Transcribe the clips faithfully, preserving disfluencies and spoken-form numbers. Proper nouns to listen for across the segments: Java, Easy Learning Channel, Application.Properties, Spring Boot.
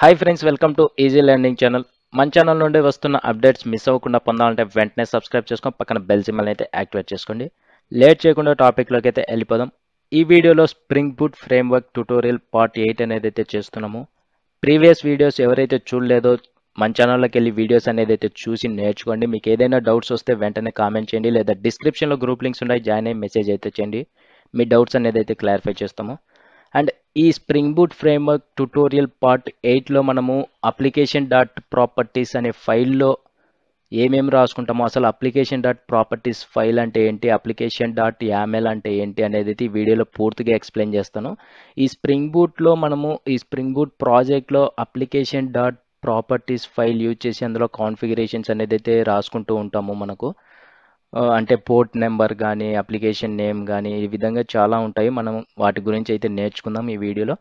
Hi friends, welcome to easy learning channel. మన channel నుండి వస్తున్న అప్డేట్స్ మిస్ అవ్వకుండా పొందాలంటే వెంటనే సబ్స్క్రైబ్ చేసుకొని పక్కన బెల్ సింబల్ అయితే యాక్టివేట్ చేసుకోండి. లేట్ చేయకుండా టాపిక్లోకి అయితే వెళ్ళిపోదాం. ఈ వీడియోలో spring boot framework tutorial part eight అనేది అయితే చేస్తున్నాము. ప్రీవియస్ వీడియోస్ ఎవరైతే చూడలేదో మన ఛానల్లోకి వెళ్ళి వీడియోస్ అనేది అయితే చూసి నేర్చుకోండి. మీకు ఏదైనా డౌట్స్ వస్తే వెంటనే కామెంట్ చేయండి, లేదా డిస్క్రిప్షన్లో గ్రూప్ లింక్స్ ఉన్నాయి, జాయిన్ అయ్యి మెసేజ్ అయితే చేయండి. మీ డౌట్స్ అనేది అయితే క్లారిఫై చేస్తాము. అండ్ ఈ spring boot framework tutorial part ఎయిట్లో మనము అప్లికేషన్ డాట్ ప్రాపర్టీస్ అనే ఫైల్లో ఏమేమి రాసుకుంటామో, అసలు అప్లికేషన్ డాట్ ప్రాపర్టీస్ ఫైల్ అంటే ఏంటి, అప్లికేషన్ డాట్ యామెల్ అంటే ఏంటి అనేది ఈ వీడియోలో పూర్తిగా ఎక్స్ప్లెయిన్ చేస్తాను. ఈ స్ప్రింగ్ బూట్లో మనము ఈ స్ప్రింగ్ బూట్ ప్రాజెక్ట్లో application dot properties file use చేసి అందులో కాన్ఫిగరేషన్స్ అనేది అయితే రాసుకుంటూ ఉంటాము. మనకు అంటే పోర్ట్ నెంబర్ కానీ, అప్లికేషన్ నేమ్ కానీ, ఈ విధంగా చాలా ఉంటాయి. మనం వాటి గురించి అయితే నేర్చుకుందాం ఈ వీడియోలో.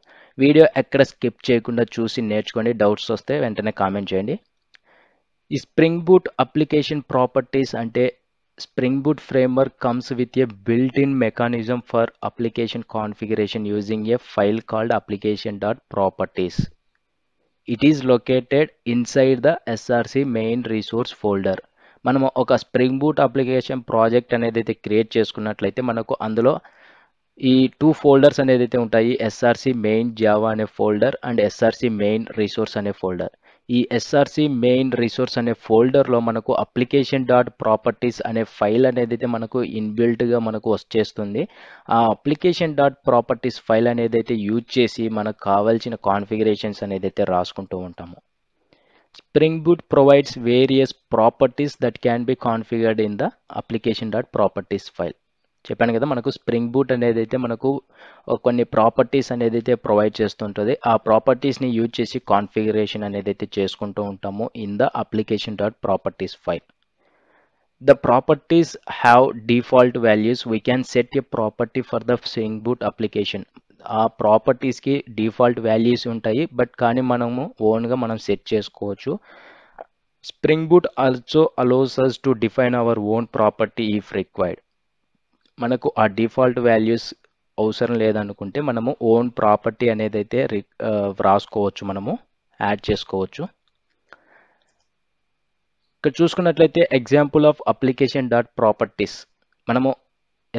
వీడియో ఎక్కడ స్కిప్ చేయకుండా చూసి నేర్చుకోండి. డౌట్స్ వస్తే వెంటనే కామెంట్ చేయండి. ఈ స్ప్రింగ్ బూట్ అప్లికేషన్ ప్రాపర్టీస్ అంటే spring boot framework comes with a built in mechanism for application configuration using a file called application dot properties. It is located inside the S R C main resource folder. మనము ఒక spring boot application project అనేది అయితే create చేసుకున్నట్లయితే మనకు అందులో ఈ two folders అనేది అయితే ఉంటాయి. ఎస్ఆర్సి మెయిన్ జావా అనే folder and SRC main resource అనే ఫోల్డర్. ఈ ఎస్ఆర్సి మెయిన్ రిసోర్స్ అనే ఫోల్డర్లో మనకు అప్లికేషన్ డాట్ ప్రాపర్టీస్ అనే ఫైల్ అనేది అయితే మనకు ఇన్బిల్ట్గా మనకు వచ్చేస్తుంది. ఆ అప్లికేషన్ డాట్ ప్రాపర్టీస్ ఫైల్ అనేది అయితే యూజ్ చేసి మనకు కావాల్సిన కాన్ఫిగరేషన్స్ అనేది అయితే రాసుకుంటూ ఉంటాము. Spring Boot provides various properties that can be configured in the application.properties file. చెప్పాను కదా, మనకు స్ప్రింగ్ బూట్ అనేది అయితే మనకు కొన్ని ప్రాపర్టీస్ అనేది అయితే ప్రొవైడ్ చేస్తుంటుంది. ఆ ప్రాపర్టీస్ని యూజ్ చేసి కాన్ఫిగరేషన్ అనేది అయితే చేసుకుంటూ ఉంటాము in the application dot properties file. The properties have default values. We can set a property for the spring boot application. ఆ ప్రాపర్టీస్కి డిఫాల్ట్ వాల్యూస్ ఉంటాయి, బట్ కానీ మనము ఓన్గా మనం సెట్ చేసుకోవచ్చు. Spring boot also allows us to define our own property if required. మనకు ఆ డిఫాల్ట్ వాల్యూస్ అవసరం లేదనుకుంటే మనము ఓన్ ప్రాపర్టీ అనేది అయితే రాసుకోవచ్చు, మనము యాడ్ చేసుకోవచ్చు. ఇక్కడ చూసుకున్నట్లయితే example of application dot properties. మనము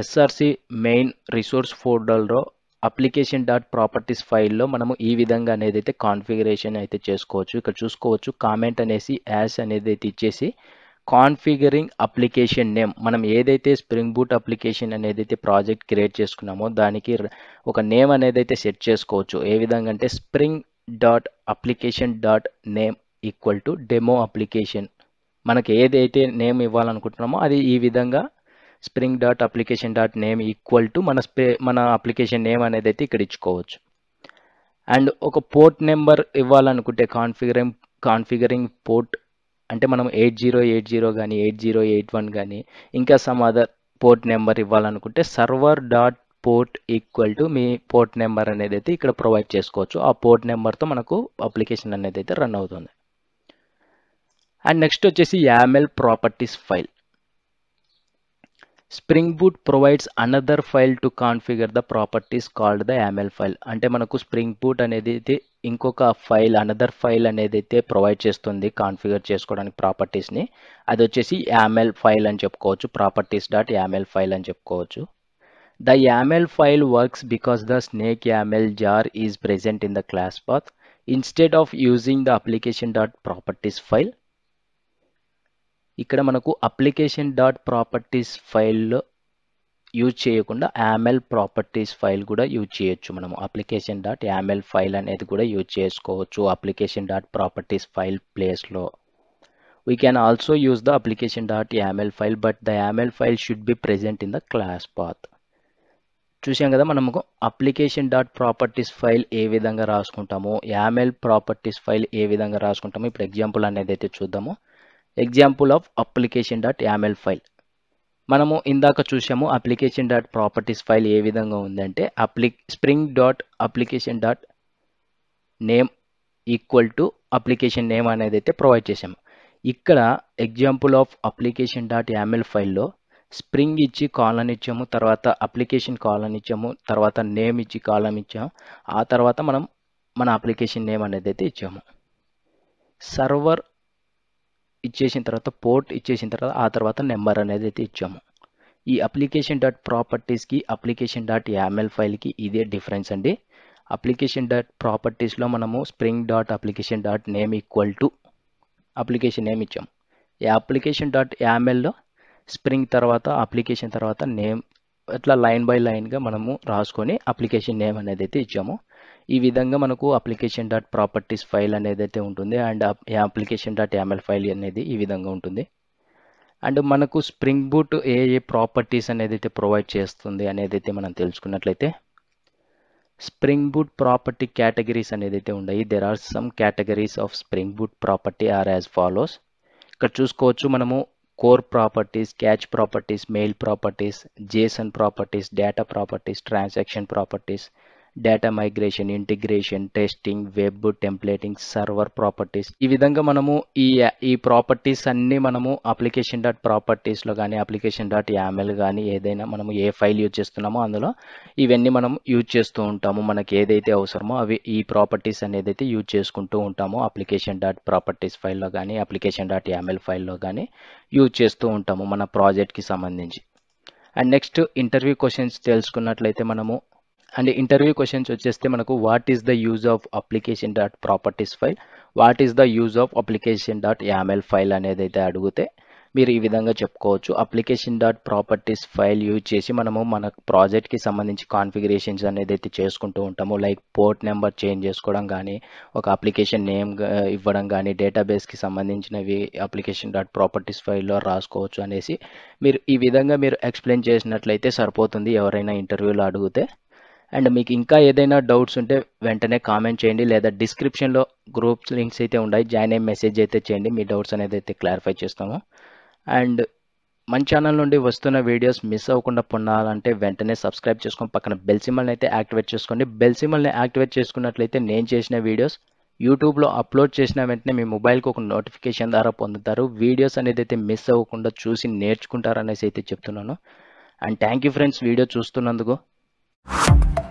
ఎస్ఆర్సి మెయిన్ రిసోర్స్ ఫోల్డర్లో అప్లికేషన్ డాట్ ప్రాపర్టీస్ ఫైల్లో మనము ఈ విధంగా అనేది అయితే కాన్ఫిగరేషన్ అయితే చేసుకోవచ్చు. ఇక్కడ చూసుకోవచ్చు, కామెంట్ అనేసి యాష్ అనేది అయితే ఇచ్చేసి కాన్ఫిగరింగ్ అప్లికేషన్ నేమ్. మనం ఏదైతే స్ప్రింగ్ బూట్ అప్లికేషన్ అనేది అయితే ప్రాజెక్ట్ క్రియేట్ చేసుకున్నామో దానికి ఒక నేమ్ అనేది అయితే సెట్ చేసుకోవచ్చు. ఏ విధంగా అంటే spring dot application dot name equal to demo application. మనకి ఏదైతే నేమ్ ఇవ్వాలనుకుంటున్నామో అది ఈ విధంగా spring dot application dot name equal to మన స్ప్రే మన అప్లికేషన్ నేమ్ అనేది అయితే ఇక్కడ ఇచ్చుకోవచ్చు. అండ్ ఒక పోర్ట్ నెంబర్ ఇవ్వాలనుకుంటే కాన్ఫిగరింగ్ కాన్ఫిగరింగ్ పోర్ట్ అంటే మనం ఎయిట్ జీరో ఎయిట్ జీరో కానీ ఎయిట్ జీరో ఎయిట్ వన్ కానీ ఇంకా సమ్ అదర్ పోర్ట్ నెంబర్ ఇవ్వాలనుకుంటే server dot port equal to మీ పోర్ట్ నెంబర్ అనేది అయితే ఇక్కడ ప్రొవైడ్ చేసుకోవచ్చు. ఆ పోర్ట్ నెంబర్తో మనకు అప్లికేషన్ అనేది అయితే రన్ అవుతుంది. అండ్ నెక్స్ట్ వచ్చేసి YAML properties file. Spring boot provides another file to configure the properties called the YAML file. అంటే మనకు స్ప్రింగ్ బూట్ అనేది అయితే ఇంకొక ఫైల్, అనదర్ ఫైల్ అనేది అయితే ప్రొవైడ్ చేస్తుంది కాన్ఫిగర్ చేసుకోవడానికి ప్రాపర్టీస్ని. అది వచ్చేసి యామెల్ ఫైల్ అని చెప్పుకోవచ్చు, ప్రాపర్టీస్ డాట్ యామెల్ ఫైల్ అని చెప్పుకోవచ్చు. The YAML file works because the snake YAML jar is present in the class path instead of using the application dot properties file. ఇక్కడ మనకు అప్లికేషన్ డాట్ ప్రాపర్టీస్ ఫైల్లో use చేయకుండా YAML properties file కూడా use చేయొచ్చు. మనము application dot YAML file అనేది కూడా use చేసుకోవచ్చు అప్లికేషన్ డాట్ ప్రాపర్టీస్ ఫైల్ ప్లేస్లో. We can also use the application dot YAML file, but the YAML file should be present in the class path. చూసాం కదా మనము అప్లికేషన్ డాట్ ప్రాపర్టీస్ ఫైల్ ఏ విధంగా రాసుకుంటాము, యామెల్ ప్రాపర్టీస్ ఫైల్ ఏ విధంగా రాసుకుంటాము. ఇప్పుడు ఎగ్జాంపుల్ అనేది అయితే చూద్దాము. Example of application dot YAML file. మనము ఇందాక చూసాము అప్లికేషన్ డాట్ ప్రాపర్టీస్ ఫైల్ ఏ విధంగా ఉందంటే అప్లి spring dot application dot name equal to application name అనేది అయితే ప్రొవైడ్ చేసాము. ఇక్కడ example of application dot YAML ఫైల్లో స్ప్రింగ్ ఇచ్చి కాలన్ ఇచ్చాము, తర్వాత అప్లికేషన్ కాలన్ ఇచ్చాము, తర్వాత నేమ్ ఇచ్చి కాలం ఇచ్చాము, ఆ తర్వాత మనం మన అప్లికేషన్ నేమ్ అనేది అయితే ఇచ్చాము. సర్వర్ ఇచ్చేసిన తర్వాత పోర్ట్ ఇచ్చేసిన తర్వాత ఆ తర్వాత నెంబర్ అనేది అయితే ఇచ్చాము. ఈ అప్లికేషన్ డాట్ ప్రాపర్టీస్కి అప్లికేషన్ డాట్ యామెల్ ఫైల్కి ఇదే డిఫరెన్స్ అండి. అప్లికేషన్ డాట్ ప్రాపర్టీస్లో మనము spring dot application dot name equal to application name ఇచ్చాము. ఈ అప్లికేషన్ డాట్ యామెల్లో స్ప్రింగ్ తర్వాత అప్లికేషన్ తర్వాత నేమ్ అట్లా లైన్ బై లైన్గా మనము రాసుకొని అప్లికేషన్ నేమ్ అనేది అయితే ఇచ్చాము. ఈ విధంగా మనకు అప్లికేషన్ డాట్ ప్రాపర్టీస్ ఫైల్ అనేది అయితే ఉంటుంది. And application dot YAML file అనేది ఈ విధంగా ఉంటుంది. అండ్ మనకు స్ప్రింగ్ బూట్ ఏ ఏ ప్రాపర్టీస్ అనేది అయితే ప్రొవైడ్ చేస్తుంది అనేది అయితే మనం తెలుసుకున్నట్లయితే స్ప్రింగ్ బూట్ ప్రాపర్టీ కేటగిరీస్ అనేది అయితే ఉన్నాయి. There are some categories of spring boot property are as follows. ఇక్కడ చూసుకోవచ్చు మనము core properties, cache properties, mail properties, JSON properties, data properties, transaction properties, data migration, integration, testing, web, templating, server properties. ఈ విధంగా మనము ఈ ఈ properties అన్నీ మనము అప్లికేషన్ డాట్ ప్రాపర్టీస్లో కానీ అప్లికేషన్ డాట్ యామెల్ కానీ ఏదైనా మనము ఏ ఫైల్ యూజ్ చేస్తున్నామో అందులో ఇవన్నీ మనం యూజ్ చేస్తూ ఉంటాము. మనకి ఏదైతే అవసరమో అవి ఈ ప్రాపర్టీస్ అనేది అయితే యూజ్ చేసుకుంటూ ఉంటాము. అప్లికేషన్ డాట్ ప్రాపర్టీస్ ఫైల్లో కానీ అప్లికేషన్ డాట్ యామెల్ ఫైల్లో కానీ యూజ్ చేస్తూ ఉంటాము మన ప్రాజెక్ట్కి సంబంధించి. అండ్ నెక్స్ట్ ఇంటర్వ్యూ క్వశ్చన్స్ తెలుసుకున్నట్లయితే మనము అండ్ ఇంటర్వ్యూ క్వశ్చన్స్ వచ్చేస్తే మనకు what is the use of application dot properties file, what is the use of application dot YAML file అనేది అయితే అడిగితే మీరు ఈ విధంగా చెప్పుకోవచ్చు. Application dot properties file use చేసి మనము మన ప్రాజెక్ట్కి సంబంధించి కాన్ఫిగరేషన్స్ అనేది అయితే చేసుకుంటూ ఉంటాము. లైక్ పోర్ట్ నెంబర్ చేంజ్ చేసుకోవడం కానీ, ఒక అప్లికేషన్ నేమ్ ఇవ్వడం కానీ, డేటాబేస్కి సంబంధించినవి అప్లికేషన్ డాట్ ప్రాపర్టీస్ ఫైల్లో రాసుకోవచ్చు అనేసి మీరు ఈ విధంగా మీరు ఎక్స్ప్లెయిన్ చేసినట్లయితే సరిపోతుంది ఎవరైనా ఇంటర్వ్యూలో అడిగితే. అండ్ మీకు ఇంకా ఏదైనా డౌట్స్ ఉంటే వెంటనే కామెంట్ చేయండి, లేదా డిస్క్రిప్షన్లో గ్రూప్స్ లింక్స్ అయితే ఉన్నాయి, జాయిన్ అయ్యి మెసేజ్ అయితే చేయండి. మీ డౌట్స్ అనేది అయితే క్లారిఫై చేస్తాము. అండ్ మన ఛానల్ నుండి వస్తున్న వీడియోస్ మిస్ అవ్వకుండా పొందాలంటే వెంటనే సబ్స్క్రైబ్ చేసుకొని పక్కన బెల్ సింబల్ని అయితే యాక్టివేట్ చేసుకోండి. బెల్ సింబల్ని యాక్టివేట్ చేసుకున్నట్లయితే నేను చేసిన వీడియోస్ యూట్యూబ్లో అప్లోడ్ చేసిన వెంటనే మీ మొబైల్కి ఒక నోటిఫికేషన్ ద్వారా పొందుతారు. వీడియోస్ అనేది అయితే మిస్ అవ్వకుండా చూసి నేర్చుకుంటారనేసి అయితే చెప్తున్నాను. And thank you friends video చూస్తున్నందుకు.